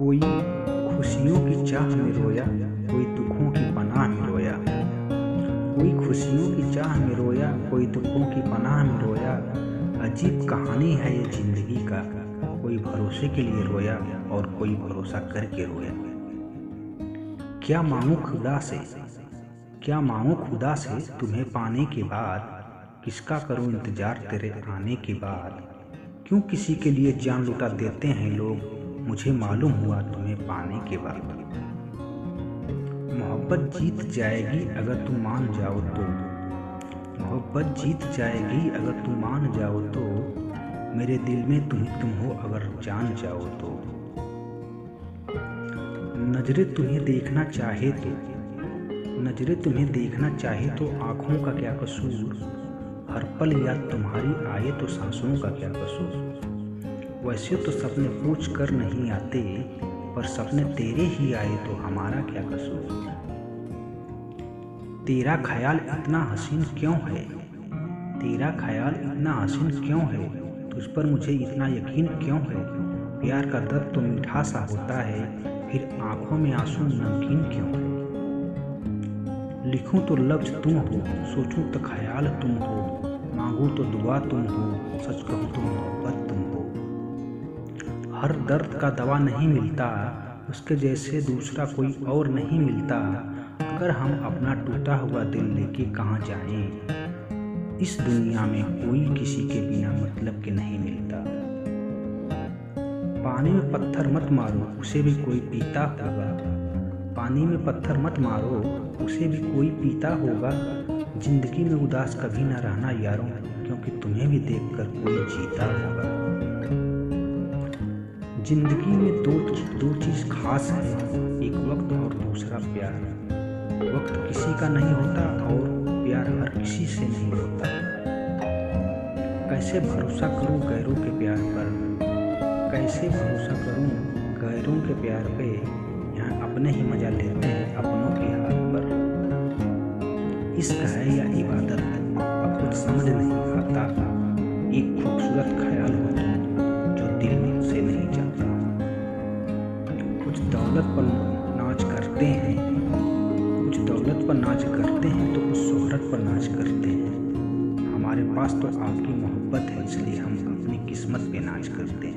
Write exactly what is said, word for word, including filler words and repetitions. कोई खुशियों की चाह में रोया, कोई दुखों की पनाह में रोया। कोई खुशियों की चाह में रोया, कोई दुखों की पनाह में रोया। अजीब कहानी है ये जिंदगी का, कोई भरोसे के लिए रोया और कोई भरोसा करके रोया। क्या मांगू खुदा से, क्या मांगू खुदा से तुम्हें पाने के बाद, किसका करूं इंतजार तेरे आने के बाद। क्यों किसी के लिए जान लुटा देते हैं लोग, मुझे मालूम हुआ तुम्हें पाने के बाद। मोहब्बत जीत जाएगी अगर तुम मान जाओ तो, मोहब्बत जीत जाएगी अगर तुम मान जाओ तो। मेरे दिल में तुम तुम हो अगर जान जाओ तो। नजरे तुम्हें देखना चाहे तो, नजरे तुम्हें देखना चाहे तो। आँखों का क्या कसूर, हर पल याद तुम्हारी आए तो। सांसों का क्या कसूर, वैसे तो सपने पूछ कर नहीं आते, पर सपने तेरे ही आए तो हमारा क्या कसूर। तेरा ख्याल इतना हसीन क्यों है, तेरा ख्याल इतना हसीन क्यों है। तुझ पर मुझे इतना यकीन क्यों है, प्यार का दर्द तो मीठा सा होता है, फिर आंखों में आंसू नमकीन क्यों है। लिखूं तो लफ्ज तुम हो, सोचूं तो ख्याल तुम हो, मांगूं तो दुआ तुम हो, सच कहूं तो मोहब्बत तुम हो। हर दर्द का दवा नहीं मिलता, उसके जैसे दूसरा कोई और नहीं मिलता। अगर हम अपना टूटा हुआ दिल लेके कहाँ जाएं, इस दुनिया में कोई किसी के बिना मतलब के नहीं मिलता। पानी में पत्थर मत मारो, उसे भी कोई पीता होगा। पानी में पत्थर मत मारो, उसे भी कोई पीता होगा। जिंदगी में उदास कभी ना रहना यारों, क्योंकि तुम्हें भी देखकर कोई जीता होगा। जिंदगी में दो दो चीज़ खास है, एक वक्त और दूसरा प्यार। वक्त किसी का नहीं होता और प्यार हर किसी से नहीं होता। कैसे भरोसा करूं गैरों के प्यार पर, कैसे भरोसा करूं गैरों के प्यार पे। यहाँ अपने ही मजा लेते हैं अपनों के हाथ पर। इश्क है या इबादत, अब कुछ समझ नहीं आता। एक खूबसूरत ख्याल हो तुम, जो दिल में उसे नहीं जाता। कुछ दौलत पर नाच करते हैं, कुछ दौलत पर नाच करते हैं तो कुछ शोहरत पर नाच करते हैं। हमारे पास तो आपकी मोहब्बत है, इसलिए हम अपनी किस्मत पे नाच करते हैं।